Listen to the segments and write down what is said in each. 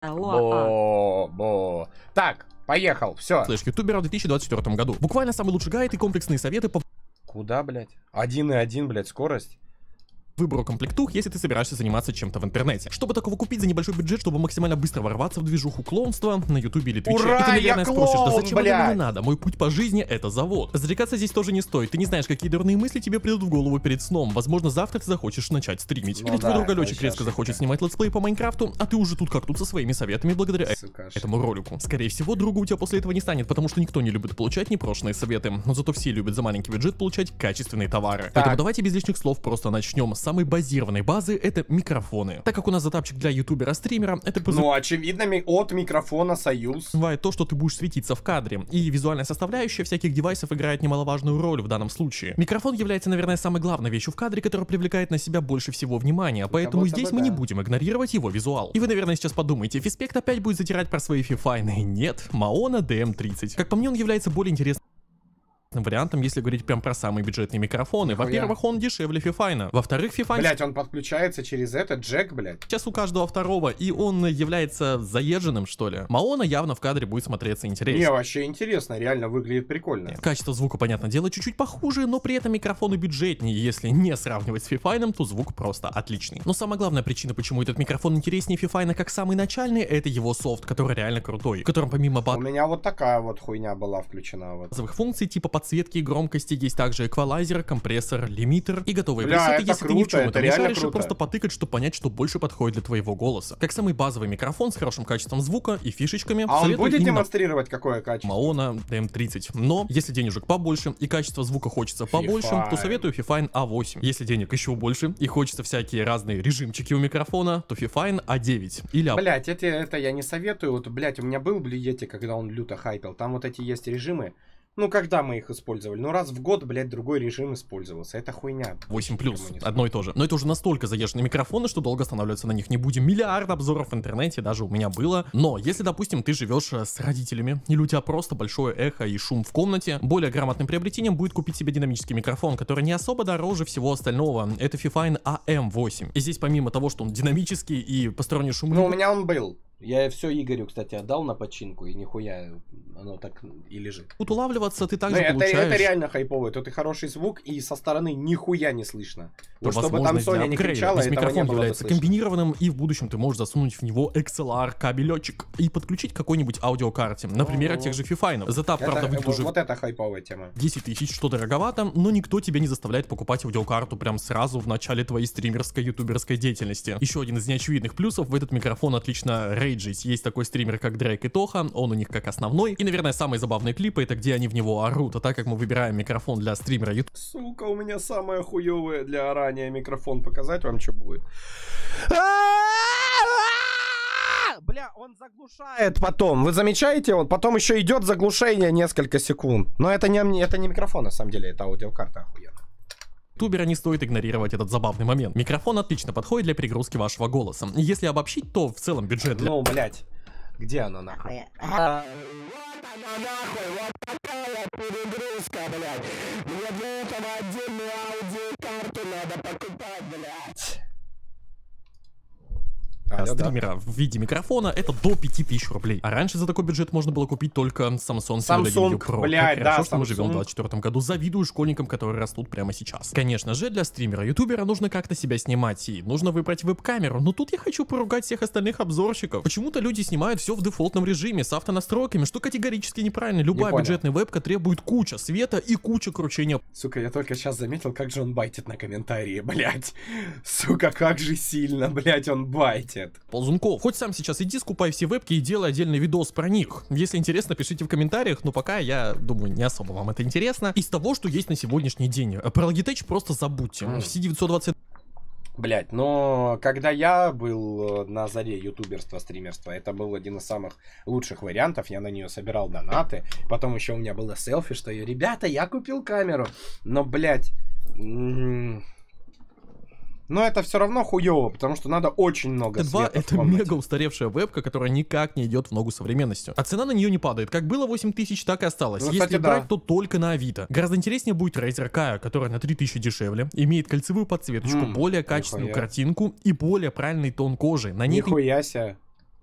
Так, поехал, все. Слышь, ютубера в 2024 году. Буквально самый лучший гайд и комплексные советы по... Куда, блядь? 1.1, блядь, скорость. Выбору комплектух, если ты собираешься заниматься чем-то в интернете. Чтобы такого купить за небольшой бюджет, чтобы максимально быстро ворваться в движуху клоунства на ютубе или твиче. Ура, и ты, наверное, спросишь, да зачем это мне надо? Мой путь по жизни — это завод. Зарекаться здесь тоже не стоит. Ты не знаешь, какие дурные мысли тебе придут в голову перед сном. Возможно, завтра ты захочешь начать стримить. Ну, или твой другалёчек резко захочет снимать летсплей по Майнкрафту, а ты уже тут как тут со своими советами благодаря этому ролику. Скорее всего, друга у тебя после этого не станет, потому что никто не любит получать непрошенные советы. Но зато все любят за маленький бюджет получать качественные товары. Так. Поэтому давайте без лишних слов просто начнем. Самой базированной базы — это микрофоны. Так как у нас затапчик для ютубера-стримера, это... Ну, очевидно, от микрофона союз. Бывает то, что ты будешь светиться в кадре, и визуальная составляющая всяких девайсов играет немаловажную роль в данном случае. Микрофон является, наверное, самой главной вещью в кадре, которая привлекает на себя больше всего внимания, поэтому здесь мы не будем игнорировать его визуал. И вы, наверное, сейчас подумаете, Фиспект опять будет затирать про свои фифайны. Нет, Maono DM30. Как по мне, он является более интересным вариантом, если говорить прям про самые бюджетные микрофоны. Во-первых, он дешевле Фифайна. Во-вторых, Фифайн... Блять, он подключается через этот джек, блять. Сейчас у каждого второго, и он является заезженным, что ли. Maono явно в кадре будет смотреться интересно. Не, вообще интересно, реально выглядит прикольно. Качество звука, понятное дело, чуть-чуть похуже, но при этом микрофоны бюджетнее. Если не сравнивать с Фифайном, то звук просто отличный. Но самая главная причина, почему этот микрофон интереснее Фифайна как самый начальный, это его софт, который реально крутой, в котором помимо... У меня вот такая вот хуйня была включена. Вот. Функций типа подсветки и громкости есть также эквалайзер, компрессор, лимитер и готовые пресеты, если ты ни в чем это не шаришь, и просто потыкать, чтобы понять, что больше подходит для твоего голоса. Как самый базовый микрофон с хорошим качеством звука и фишечками. А он будет демонстрировать какое качество? Maono DM30. Но если денежек побольше и качество звука хочется побольше, то советую Fifine A8. Если денег еще больше и хочется всякие разные режимчики у микрофона, то Fifine A9. Или... Блять, это я не советую. Вот, блять, у меня был Блиети, когда он люто хайпил. Там вот эти есть режимы. Ну, когда мы их использовали? Ну, раз в год, блядь, другой режим использовался. Это хуйня. 8+. Одно и то же. Но это уже настолько заезженные микрофоны, что долго останавливаться на них не будем. Миллиард обзоров в интернете, даже у меня было. Но, если, допустим, ты живешь с родителями, или у тебя просто большое эхо и шум в комнате, более грамотным приобретением будет купить себе динамический микрофон, который не особо дороже всего остального. Это Fifine AM8. И здесь, помимо того, что он динамический и посторонний шум... Ну, у меня он был. Я все Игорю, кстати, отдал на починку, и нихуя оно так и лежит. Тут улавливаться ты также получаешь... Это реально хайповый, тут и хороший звук, и со стороны нихуя не слышно. Вот чтобы там Sony не кричала, этого не было слышно. Микрофон является комбинированным, и в будущем ты можешь засунуть в него XLR кабелечек и подключить к какой-нибудь аудиокарте, например, тех же Фифайнов. Затап, правда, выйдет уже... Вот это хайповая тема. 10 тысяч, что дороговато, но никто тебя не заставляет покупать аудиокарту прям сразу в начале твоей стримерской, ютуберской деятельности. Еще один из неочевидных плюсов: в этот микрофон отлично... Есть такой стример, как Дрейк и Тоха, он у них как основной. И, наверное, самые забавные клипы — это где они в него орут. А так как мы выбираем микрофон для стримера YouTube... Сука, у меня самое хуёвое для орания микрофон. Показать вам, что будет? Бля, он заглушает потом. Вы замечаете, он потом еще идет заглушение несколько секунд. Но это не микрофон, на самом деле, это аудиокарта охуенно. Ютубера не стоит игнорировать этот забавный момент. Микрофон отлично подходит для перегрузки вашего голоса. Если обобщить, то в целом бюджет для... Ну, блять, где оно нахуй? Стримера в виде микрофона — это до 5000 рублей. А раньше за такой бюджет можно было купить только Samsung Pro. Блядь, да, хорошо, что мы живем в 2024 году. Завидую школьникам, которые растут прямо сейчас. Конечно же, для стримера-ютубера нужно как-то себя снимать, и нужно выбрать веб-камеру. Но тут я хочу поругать всех остальных обзорщиков. Почему-то люди снимают все в дефолтном режиме, с автонастройками, что категорически неправильно. Любая бюджетная вебка требует куча света и куча кручения. Сука, я только сейчас заметил, как же он байтит на комментарии, блядь. Сука, как же сильно, блядь, он байтит. Ползунков. Хоть сам сейчас иди, скупай все вебки и делай отдельный видос про них. Если интересно, пишите в комментариях, но пока, я думаю, не особо вам это интересно. Из того, что есть на сегодняшний день. Про Logitech просто забудьте. Все 920... Блять, но когда я был на заре ютуберства, стримерства, это был один из самых лучших вариантов. Я на нее собирал донаты. Потом еще у меня было селфи, что я, ребята, я купил камеру. Но, блять... Но это все равно хуево, потому что надо очень много света. Это мега устаревшая вебка, которая никак не идет в ногу современностью. А цена на нее не падает. Как было 8000, так и осталось. Ну, если кстати, брать, то только на Авито. Гораздо интереснее будет Razer Kaya, которая на 3000 дешевле, имеет кольцевую подсветочку, более качественную картинку и более правильный тон кожи. На ней... Нихуя себе.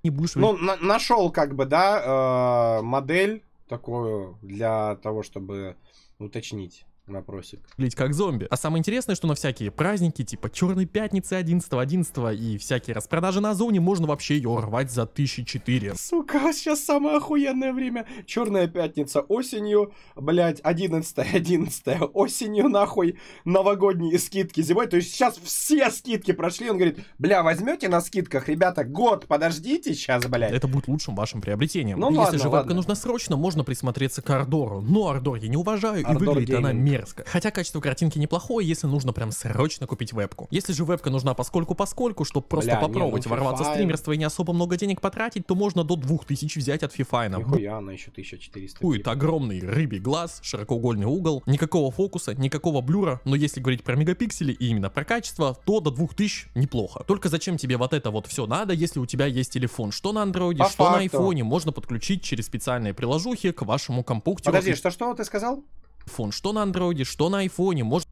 не будешь... Ну, нашел как бы, да, модель такую для того, чтобы уточнить вопросик. Блять, как зомби. А самое интересное, что на всякие праздники, типа Черной Пятницы 11.11 и всякие распродажи на зоне, можно вообще ее рвать за 1004. Сука, сейчас самое охуенное время. Черная Пятница осенью, блять, 11.11 осенью, нахуй, новогодние скидки зимой. То есть сейчас все скидки прошли, он говорит, бля, возьмете на скидках, ребята, год, подождите сейчас, блять. Это будет лучшим вашим приобретением. Ну, если же вебка нужна срочно, можно присмотреться к Ардору. Но Ардор я не уважаю, и выглядит она мерзко. Хотя качество картинки неплохое, если нужно прям срочно купить вебку. Если же вебка нужна поскольку, чтобы просто попробовать ворваться в стримерство и не особо много денег потратить, то можно до 2000 взять от Fifine. Нихуя, она еще 1400. Будет огромный рыбий глаз, широкоугольный угол, никакого фокуса, никакого блюра, но если говорить про мегапиксели и именно про качество, то до 2000 неплохо. Только зачем тебе вот это вот все надо, если у тебя есть телефон? Что на андроиде, что на айфоне, можно подключить через специальные приложухи к вашему компьютеру. Подожди, что ты сказал? Фон, что на андроиде, что на айфоне, может...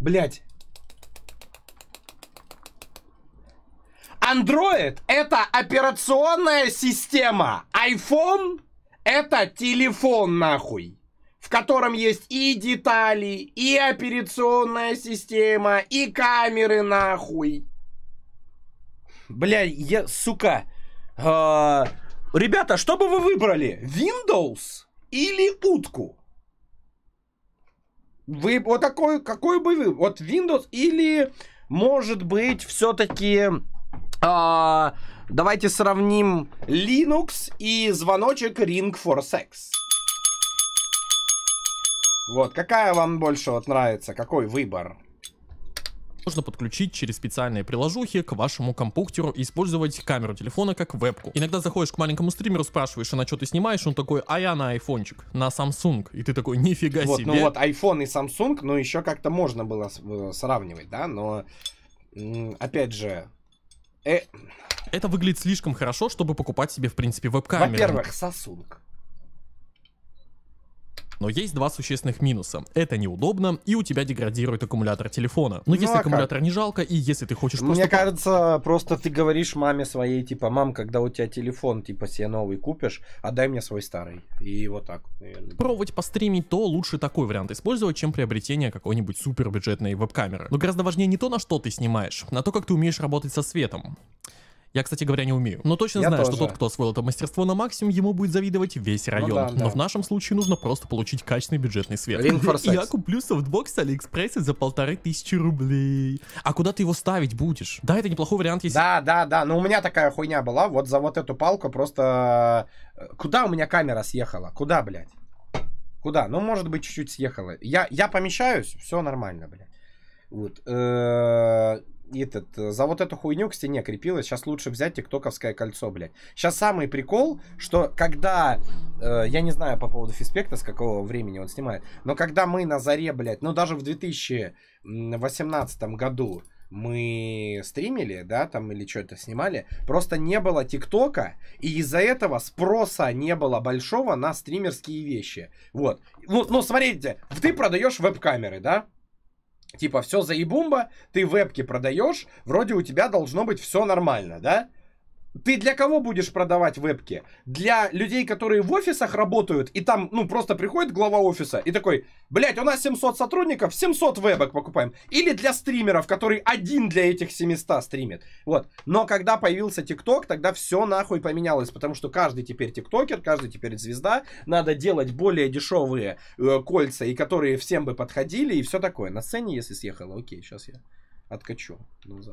Блять. Андроид — это операционная система. Айфон... Это телефон, нахуй, в котором есть и детали, и операционная система, и камеры, нахуй. Бля, я, сука. Ребята, что бы вы выбрали? Windows или утку? Вы вот такой, какой бы вы? Вот Windows или, может быть, все-таки... Давайте сравним Linux и звоночек Ring for Sex. Вот, какая вам больше вот нравится? Какой выбор? Можно подключить через специальные приложухи к вашему компьютеру и использовать камеру телефона как вебку. Иногда заходишь к маленькому стримеру, спрашиваешь, а на что ты снимаешь? Он такой, а я на айфончик, на Samsung. И ты такой, нифига вот, себе. Ну вот, iPhone и Samsung, ну еще как-то можно было сравнивать, да? Но, опять же... Это выглядит слишком хорошо, чтобы покупать себе, в принципе, веб-камеру. Во-первых, сосунок. Но есть два существенных минуса. Это неудобно, и у тебя деградирует аккумулятор телефона. Но если аккумулятор не жалко, и если ты хочешь просто... Мне кажется, просто ты говоришь маме своей, типа, мам, когда у тебя телефон, типа, себе новый купишь, отдай мне свой старый. И вот так, наверное. Пробовать постримить, то лучше такой вариант использовать, чем приобретение какой-нибудь супербюджетной веб-камеры. Но гораздо важнее не то, на что ты снимаешь, а то, как ты умеешь работать со светом. Я, кстати говоря, не умею. Но точно знаю, что тот, кто освоил это мастерство на максимум, ему будет завидовать весь район. Ну, да, но в нашем случае нужно просто получить качественный бюджетный свет. Я куплю софтбокс с Алиэкспресса за 1500 рублей. А куда ты его ставить будешь? Да, это неплохой вариант, если... Да. Но у меня такая хуйня была. Вот за вот эту палку просто... Куда у меня камера съехала? Куда, блядь? Куда? Ну, может быть, чуть-чуть съехала. Я помещаюсь, все нормально, блядь. Вот. За вот эту хуйню к стене крепилась. Сейчас лучше взять тиктоковское кольцо, блядь. Сейчас самый прикол, что когда... я не знаю по поводу Фиспекта, с какого времени он снимает. Но когда мы на заре, блядь... Ну, даже в 2018 году мы стримили, да, там, или что-то снимали. Просто не было тиктока. И из-за этого спроса не было большого на стримерские вещи. Вот. Ну, смотрите. Ты продаешь веб-камеры, да? Типа, все заебумба, ты вебки продаешь, вроде у тебя должно быть все нормально, да? Ты для кого будешь продавать вебки? Для людей, которые в офисах работают, и там, ну, просто приходит глава офиса и такой, блядь, у нас 700 сотрудников, 700 вебок покупаем. Или для стримеров, который один для этих 700 стримит. Вот. Но когда появился ТикТок, тогда все нахуй поменялось, потому что каждый теперь тиктокер, каждый теперь звезда. Надо делать более дешевые кольца, и которые всем бы подходили, и все такое. На сцене, если съехала, окей, сейчас я откачу.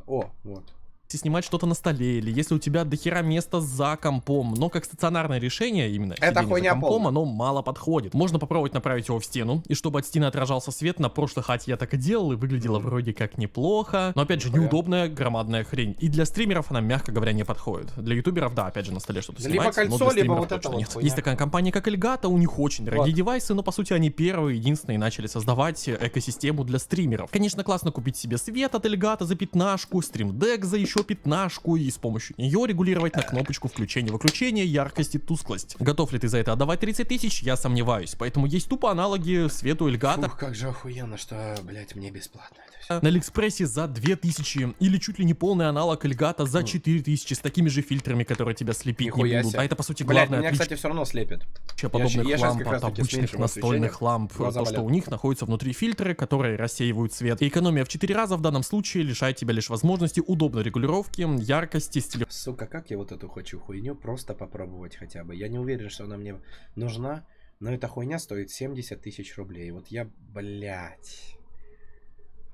О, вот. Снимать что-то на столе, или если у тебя дохера места за компом, но как стационарное решение именно это хуйня за компом, оно мало подходит. Можно попробовать направить его в стену, и чтобы от стены отражался свет. На прошлой хате я так и делал, и выглядело вроде как неплохо, но опять же неудобная громадная хрень, и для стримеров она, мягко говоря, не подходит. Для ютуберов, да, опять же на столе что-то снимать, либо кольцо, либо вот это вот нет. Есть такая компания, как Elgato, у них очень дорогие девайсы, но по сути они первые, единственные начали создавать экосистему для стримеров. Конечно, классно купить себе свет от Elgato за пятнашку, стрим-дек за еще эту пятнашку и с помощью нее регулировать на кнопочку включения-выключения, яркость и тусклость. Готов ли ты за это отдавать 30 тысяч? Я сомневаюсь. Поэтому есть тупо аналоги свету Эльгато. Фух, как же охуенно, что, блядь, мне бесплатно это все. На Алиэкспрессе за 2000 или чуть ли не полный аналог Эльгато за 4000 с такими же фильтрами, которые тебя слепить не будут. А это, по сути, главное. Меня, кстати, все равно слепит. Подобных ламп от обычных настольных ламп. То, что у них находятся внутри фильтры, которые рассеивают свет. И экономия в 4 раза в данном случае лишает тебя лишь возможности удобной регулировки, яркости, стиля. Сука, как я вот эту хочу хуйню просто попробовать хотя бы. Я не уверен, что она мне нужна, но эта хуйня стоит 70 тысяч рублей. Вот я, блядь.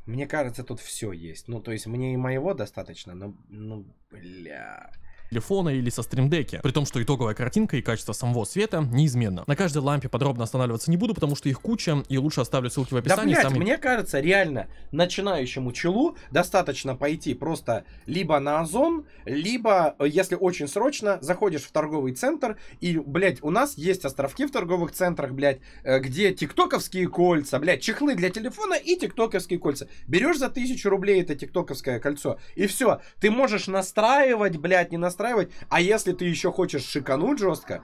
Мне кажется, тут все есть. Ну, то есть мне и моего достаточно, но, ну, бля... телефона или со стримдеки, при том, что итоговая картинка и качество самого света неизменно. На каждой лампе подробно останавливаться не буду, потому что их куча, и лучше оставлю ссылки в описании. Да, блядь, мне кажется, реально начинающему челу достаточно пойти просто либо на Озон, либо, если очень срочно, заходишь в торговый центр, и, блядь, у нас есть островки в торговых центрах, блядь, где тиктоковские кольца, блядь, чехлы для телефона и тиктоковские кольца. Берешь за 1000 рублей это тиктоковское кольцо, и все. Ты можешь настраивать, блядь, не настраивать. А если ты еще хочешь шикануть жестко,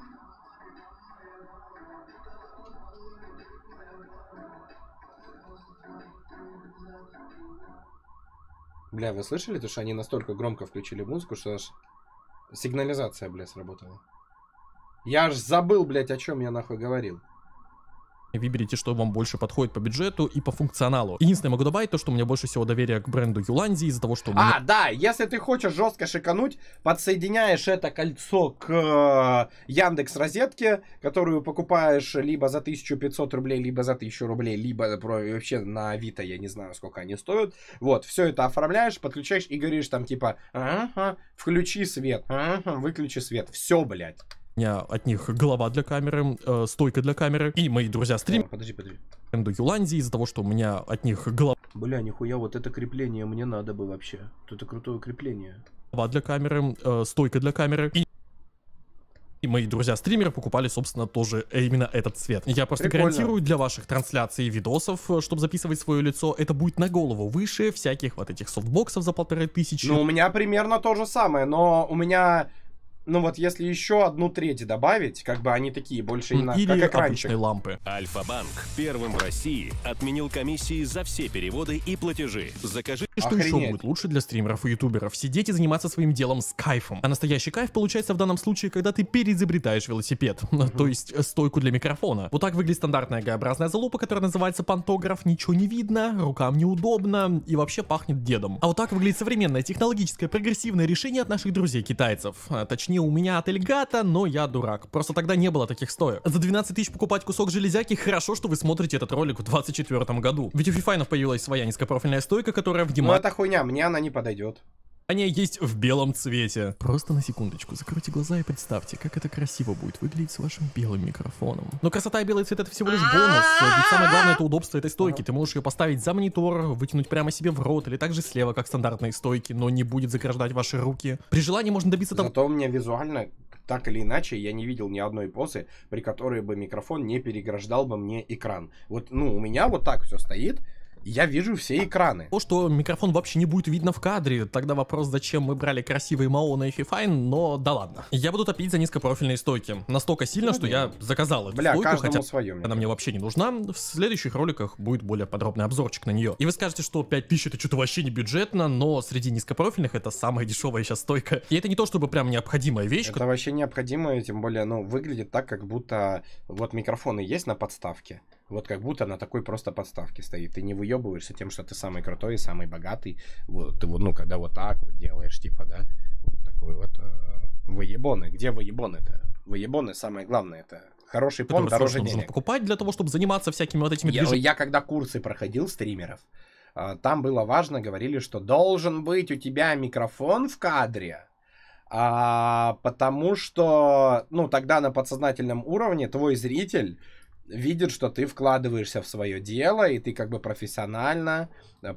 бля, вы слышали, то что они настолько громко включили музыку, что аж сигнализация, бля, сработала. Я аж забыл, блядь, о чем я нахуй говорил. Выберите, что вам больше подходит по бюджету и по функционалу. Единственное, могу добавить то, что у меня больше всего доверия к бренду Ulanzi из-за того, что... А, да, если ты хочешь жестко шикануть, подсоединяешь это кольцо к Яндекс розетке, которую покупаешь либо за 1500 рублей, либо за 1000 рублей, либо вообще на Авито, я не знаю, сколько они стоят. Вот, все это оформляешь, подключаешь и говоришь там типа, ага, включи свет, ага, выключи свет. Все, блядь. У меня от них голова для камеры, стойка для камеры. И мои друзья стримят. Подожди. Бренду Ulanzi из-за того, что у меня от них голова... Бля, нихуя, вот это крепление мне надо бы вообще. Это крутое крепление. Голова для камеры, стойка для камеры. И мои друзья-стримеры покупали, собственно, тоже именно этот цвет. Я просто гарантирую для ваших трансляций и видосов, чтобы записывать свое лицо, это будет на голову выше всяких вот этих софтбоксов за 1500. Ну, у меня примерно то же самое, но у меня... Ну вот, если еще 1/3 добавить, как бы они такие, больше не на... Или как обычные лампы. Альфа-банк первым в России отменил комиссии за все переводы и платежи. Закажи... Что еще будет лучше для стримеров и ютуберов? Сидеть и заниматься своим делом с кайфом. А настоящий кайф получается в данном случае, когда ты переизобретаешь велосипед. То есть стойку для микрофона. Вот так выглядит стандартная Г-образная залупа, которая называется пантограф. Ничего не видно, рукам неудобно и вообще пахнет дедом. А вот так выглядит современное технологическое прогрессивное решение от наших друзей-китайцев. А, точнее, у меня от Эльгато, но я дурак. Просто тогда не было таких стоек. За 12 тысяч покупать кусок железяки, хорошо, что вы смотрите этот ролик в 2024 году. Ведь у Фифайнов появилась своя низкопрофильная стойка, которая в демарке... Ну это хуйня, мне она не подойдет. Они есть в белом цвете. Просто на секундочку закройте глаза и представьте, как это красиво будет выглядеть с вашим белым микрофоном. Но красота и белый цвет — это всего лишь бонус. Ведь самое главное — это удобство этой стойки. Ты можешь ее поставить за монитор, вытянуть прямо себе в рот или также слева, как стандартные стойки, но не будет заграждать ваши руки. При желании можно добиться того... Зато у меня визуально, так или иначе, я не видел ни одной позы, при которой бы микрофон не переграждал бы мне экран. Вот, ну, у меня вот так все стоит. Я вижу все экраны. То, что микрофон вообще не будет видно в кадре, тогда вопрос, зачем мы брали красивые Maono и Fifine, но да ладно. Я буду топить за низкопрофильные стойки. Настолько сильно, что я заказал эту стойку, каждому свое, мне. Она мне вообще не нужна. В следующих роликах будет более подробный обзорчик на нее. И вы скажете, что 5000 это что-то вообще не бюджетно, но среди низкопрофильных это самая дешевая сейчас стойка. И это не то, чтобы прям необходимая вещь. Это вообще необходимая, тем более, ну, выглядит так, как будто вот микрофоны есть на подставке. Вот как будто на такой просто подставке стоит. Ты не выебываешься тем, что ты самый крутой и самый богатый. Вот, ты, ну, когда вот так вот делаешь, типа, да, вот такой вот выебоны. Где выебоны-то? Выебоны, самое главное, это хороший пон, дороже денег. Нужно покупать для того, чтобы заниматься всякими вот этими движениями. Я когда курсы проходил стримеров, там было важно, говорили, что должен быть у тебя микрофон в кадре. Потому что, ну, тогда на подсознательном уровне твой зритель... видит, что ты вкладываешься в свое дело, и ты как бы профессионально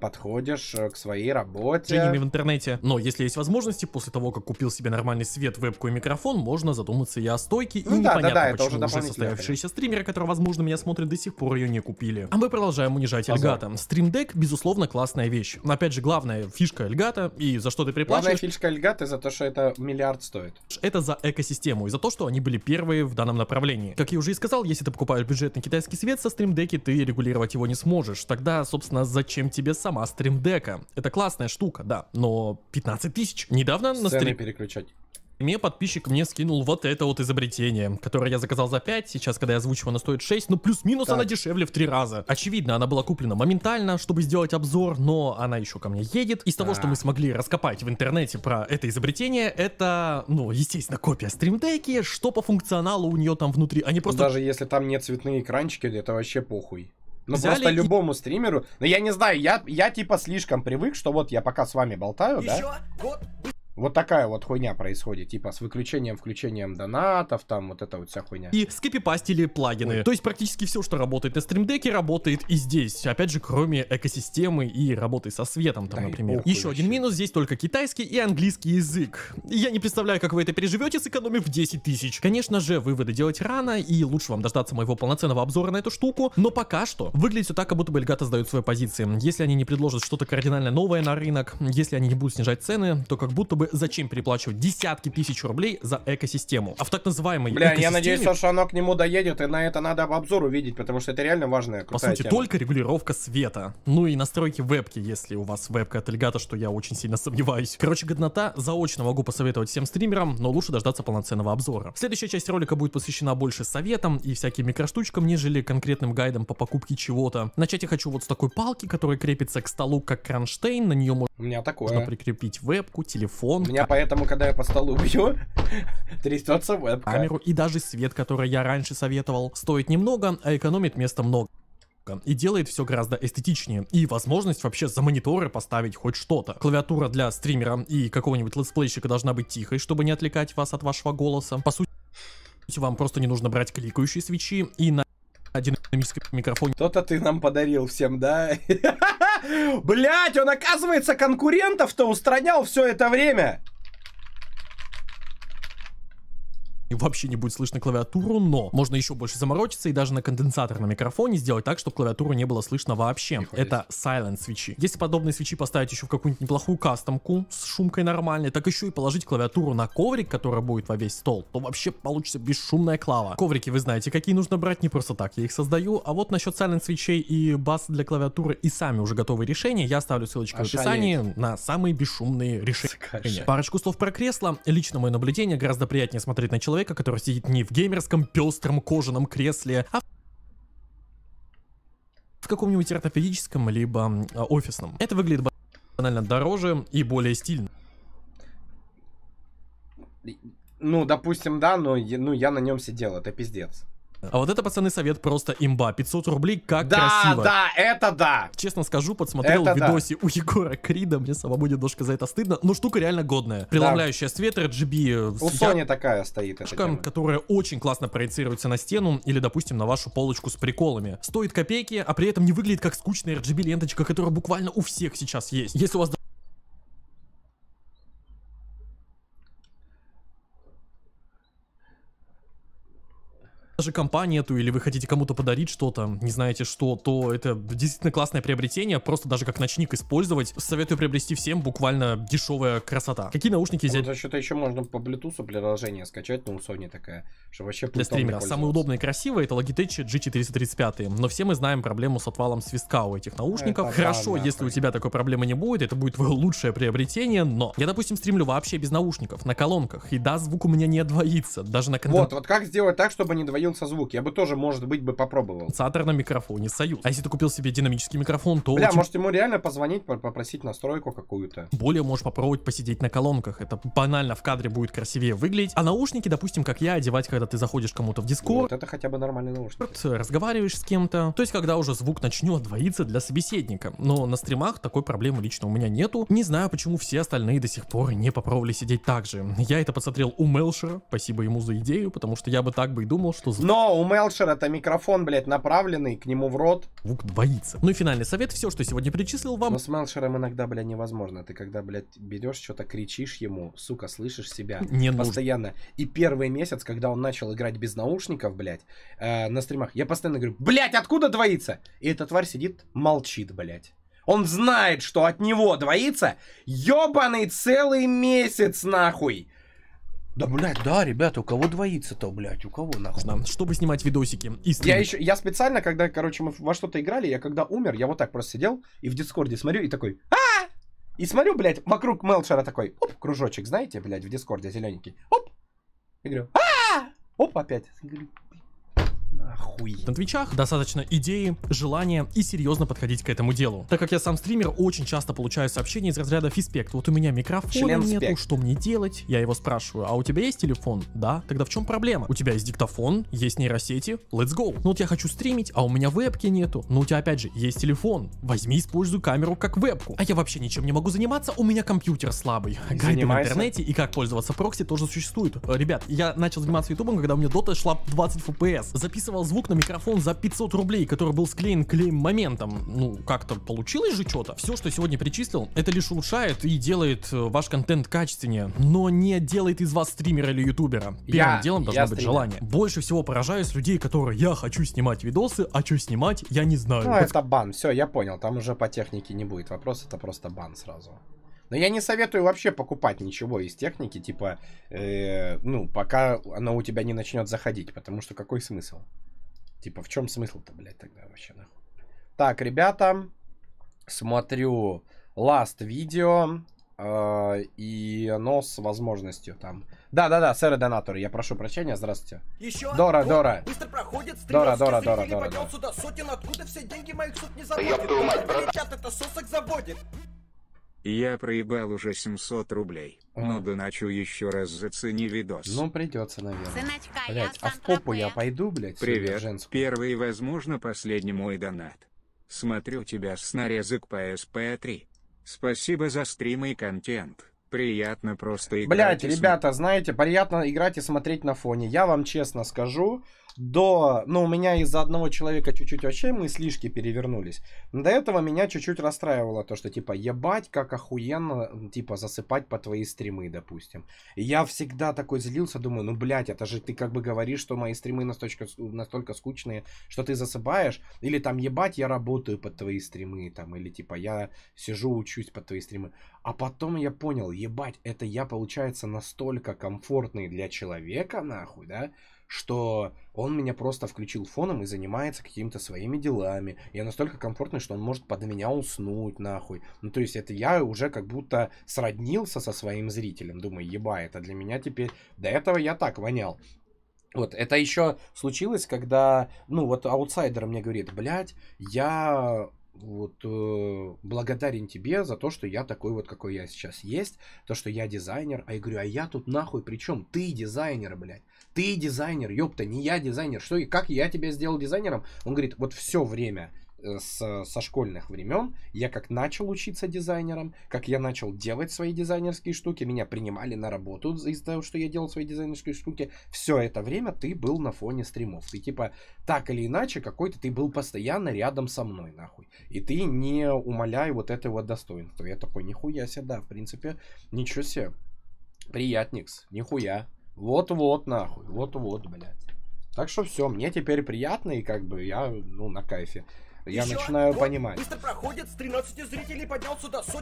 подходишь к своей работе. Решениями в интернете. Но если есть возможности, после того, как купил себе нормальный свет, вебку и микрофон, можно задуматься и о стойке, и непонятно, почему уже состоявшиеся стримеры, которые, возможно, меня смотрят до сих пор, ее не купили. А мы продолжаем унижать Elgato. Stream Deck, безусловно, классная вещь. Но, опять же, главная фишка Elgato, и за что ты приплачиваешь... Главная фишка Elgato за то, что это миллиард стоит. Это за экосистему, и за то, что они были первые в данном направлении. Как я уже и сказал, если ты покупаешь бюджетный китайский свет, со Stream Deck'и ты регулировать его не сможешь. Тогда, собственно, зачем тебе сама Stream Deck'а? Это классная штука, да, но 15 тысяч. Недавно на сцены переключать. Мне подписчик скинул вот это вот изобретение, которое я заказал за 5, сейчас, когда я озвучиваю, она стоит 6, но плюс-минус она дешевле в 3 раза. Очевидно, она была куплена моментально, чтобы сделать обзор, но она еще ко мне едет. Из того, что мы смогли раскопать в интернете про это изобретение, это, ну, естественно, копия Stream Deck'и, что по функционалу у нее там внутри, они просто... Даже если там нет цветные экранчики, это вообще похуй. Ну просто любому стримеру, но я не знаю, я типа слишком привык, что вот я пока с вами болтаю, вот такая вот хуйня происходит, типа с выключением-включением донатов, там вот эта вот вся хуйня. И скопипастили плагины. То есть практически все, что работает на Stream Deck'е, работает и здесь. Опять же, кроме экосистемы и работы со светом, там, да, например. Еще один минус, здесь только китайский и английский язык. Я не представляю, как вы это переживете, сэкономив 10 тысяч. Конечно же, выводы делать рано, и лучше вам дождаться моего полноценного обзора на эту штуку. Но пока что выглядит все так, как будто бы Elgato сдают свои позиции. Если они не предложат что-то кардинально новое на рынок, если они не будут снижать цены, то как будто бы зачем переплачивать десятки тысяч рублей за экосистему? А в так называемой экосистеме... я надеюсь, что оно к нему доедет, и на это надо обзор увидеть, потому что это реально важная, крутая тема. Только регулировка света. Ну и настройки вебки, если у вас вебка от Elgato, что я очень сильно сомневаюсь. Короче, годнота, заочно могу посоветовать всем стримерам, но лучше дождаться полноценного обзора. Следующая часть ролика будет посвящена больше советам и всяким микроштучкам, нежели конкретным гайдам по покупке чего-то. Начать я хочу вот с такой палки, которая крепится к столу как кронштейн, на нее можно прикрепить вебку, телефон. У меня поэтому, когда я по столу бью, трясется вебка. Камеру и даже свет, который я раньше советовал, стоит немного, а экономит места много. И делает все гораздо эстетичнее. И возможность вообще за мониторы поставить хоть что-то. Клавиатура для стримера и какого-нибудь летсплейщика должна быть тихой, чтобы не отвлекать вас от вашего голоса. По сути, вам просто не нужно брать кликающие свечи и на динамическом микрофоне. Что-то ты нам подарил всем, да? Блять, он, оказывается, конкурентов-то устранял все это время. И вообще не будет слышно клавиатуру, но можно еще больше заморочиться и даже на конденсатор на микрофоне сделать так, чтобы клавиатуру не было слышно вообще. Это silent свечи. Если подобные свечи поставить еще в какую-нибудь неплохую кастомку с шумкой нормальной, так еще и положить клавиатуру на коврик, который будет во весь стол, то вообще получится бесшумная клава. Коврики вы знаете, какие нужно брать, не просто так я их создаю. А вот насчет silent свечей и бас для клавиатуры и сами уже готовые решения, я оставлю ссылочку в описании на самые бесшумные решения. Парочку слов про кресло. Лично мое наблюдение, гораздо приятнее смотреть на человека, который сидит не в геймерском пестром кожаном кресле, а в каком-нибудь ортопедическом либо офисном. Это выглядит банально дороже и более стильно. Ну, допустим, да, но я на нем сидел, это пиздец. А вот это, пацаны, совет просто имба. 500 рублей, как красиво. Да, это да. Честно скажу, подсмотрел в видосе у Егора Крида, мне самому немножко за это стыдно, но штука реально годная. Преломляющая свет, RGB. У Sony такая стоит. Штука, которая очень классно проецируется на стену или, допустим, на вашу полочку с приколами. Стоит копейки, а при этом не выглядит как скучная RGB ленточка, которая буквально у всех сейчас есть. Если у вас... даже компа нету, или вы хотите кому-то подарить что-то, не знаете что, то это действительно классное приобретение, просто даже как ночник использовать. Советую приобрести всем, буквально дешевая красота. Какие наушники взять? Вот за счет еще можно по Bluetooth приложение скачать, но у Sony такая, что вообще... Для стримера самые удобные и красивые — это Logitech G435, но все мы знаем проблему с отвалом свистка у этих наушников. Хорошо, если у тебя такой проблемы не будет, это будет твое лучшее приобретение, но... Я, допустим, стримлю вообще без наушников, на колонках, и да, звук у меня не двоится, даже на... Вот как сделать так, чтобы не двоился звук? Я бы тоже, может быть, попробовал. Конденсатор на микрофоне Союз. А если ты купил себе динамический микрофон, то... Бля, может ему реально позвонить, попросить настройку какую-то. Более можешь попробовать посидеть на колонках. Это банально в кадре будет красивее выглядеть. А наушники, допустим, как я, одевать, когда ты заходишь кому-то в Discord. Вот это хотя бы нормальный наушник. Разговариваешь с кем-то. То есть, когда уже звук начнет двоиться для собеседника. Но на стримах такой проблемы лично у меня нету. Не знаю, почему все остальные до сих пор не попробовали сидеть так же. Я это подсмотрел у Мелшера. Спасибо ему за идею, потому что я бы так и думал, что Но у Мелшера это микрофон, блядь, направленный к нему в рот. Вук боится. Ну и финальный совет, все, что сегодня перечислил вам. Но с Мелшером иногда, блядь, невозможно. Ты когда, блядь, берешь что-то, кричишь ему, сука, слышишь себя. Не постоянно. Нужно. И первый месяц, когда он начал играть без наушников, блядь, на стримах, я постоянно говорю, блядь, откуда двоится? И эта тварь сидит, молчит, блядь. Он знает, что от него двоится ёбаный целый месяц, нахуй. Да, блядь, да, ребята, у кого двоится-то, блядь, у кого нахуй? Чтобы снимать видосики. Я специально, когда, короче, мы во что-то играли, я когда умер, я вот так просто сидел и в Дискорде смотрю и такой, а! И смотрю, блядь, вокруг Мелшера такой, оп, кружочек, знаете, блядь, в Дискорде зелененький, оп, и говорю, а! Оп, опять, говорю, нахуй. На твичах достаточно идеи, желания и серьезно подходить к этому делу. Так как я сам стример, очень часто получаю сообщения из разряда «Фиспект, вот у меня микрофона нету, что мне делать?» Я его спрашиваю, а у тебя есть телефон? Да, тогда в чем проблема? У тебя есть диктофон, есть нейросети, let's go. Ну вот я хочу стримить, а у меня вебки нету. Ну у тебя опять же есть телефон, возьми, используй камеру как вебку. А я вообще ничем не могу заниматься, у меня компьютер слабый. Гайды в интернете и как пользоваться прокси тоже существует. Ребят, я начал заниматься ютубом, когда у меня дота шла 20 фпс. Записывал звук на микрофон за 500 рублей, который был склеен клеем моментом. Ну, как-то получилось же что-то. Все, что сегодня перечислил, это лишь улучшает и делает ваш контент качественнее, но не делает из вас стримера или ютубера. Первым делом должно быть желание. Больше всего поражаюсь людей, которые «я хочу снимать видосы, а что снимать, я не знаю». Ну, это бан, все, я понял, там уже по технике не будет вопрос, это просто бан сразу. Но я не советую вообще покупать ничего из техники, типа, ну, пока она у тебя не начнет заходить, потому что какой смысл? Типа, в чем смысл-то, блядь, тогда вообще, нахуй? Так, ребята, смотрю last видео, и оно с возможностью там... Да-да-да, сэр и донатор, я прошу прощения, здравствуйте. Еще Дора. Быстро проходит, Дора. Сюда сотен, откуда все деньги моих суд не заводит? Кричат, это сосок заводит. Я проебал уже 700 рублей, но доначу еще раз, зацени видос. Ну, придется, наверное. Сыночка, блядь, а в попу я пойду, блядь? Привет, первый, возможно, последний мой донат. Смотрю тебя с нарезок по СП3. Спасибо за стримы и контент. Приятно просто играть. Блядь, ребята, знаете, приятно играть и смотреть на фоне. Я вам честно скажу, у меня из-за одного человека чуть-чуть вообще мыслишки перевернулись. До этого меня чуть-чуть расстраивало то, что типа, ебать, как охуенно, типа, засыпать по твои стримы, допустим. И я всегда такой злился, думаю, ну, блядь, это же ты как бы говоришь, что мои стримы настолько скучные, что ты засыпаешь. Или там, ебать, я работаю под твои стримы, там, или типа, я сижу, учусь под твои стримы. А потом я понял, ебать, это я, получается, настолько комфортный для человека, нахуй, да, что он меня просто включил фоном и занимается какими-то своими делами. Я настолько комфортный, что он может под меня уснуть, нахуй. Ну, то есть, это я уже как будто сроднился со своим зрителем. Думаю, еба, это для меня теперь... До этого я так вонял. Вот, это еще случилось, когда... Ну, вот аутсайдер мне говорит, блядь, я... Вот благодарен тебе за то, что я такой вот, какой я сейчас есть, то, что я дизайнер. А я говорю, а я тут нахуй при чем? Ты дизайнер, блядь. Ты дизайнер, ёпта, не я дизайнер. Что и как я тебя сделал дизайнером? Он говорит, вот все время со школьных времен я как начал учиться дизайнером, как я начал делать свои дизайнерские штуки, меня принимали на работу из-за того, что я делал свои дизайнерские штуки, все это время ты был на фоне стримов, ты типа так или иначе какой-то ты был постоянно рядом со мной, нахуй, и ты не умаляй вот этого достоинства. Я такой, нихуя себе, да, в принципе, ничего себе, приятникс, нихуя, вот-вот, нахуй, вот-вот, блядь. Так что все, мне теперь приятно и как бы я, ну, на кайфе. Я начинаю понимать. Быстро проходит, с 13 зрителей поднялся до сотни.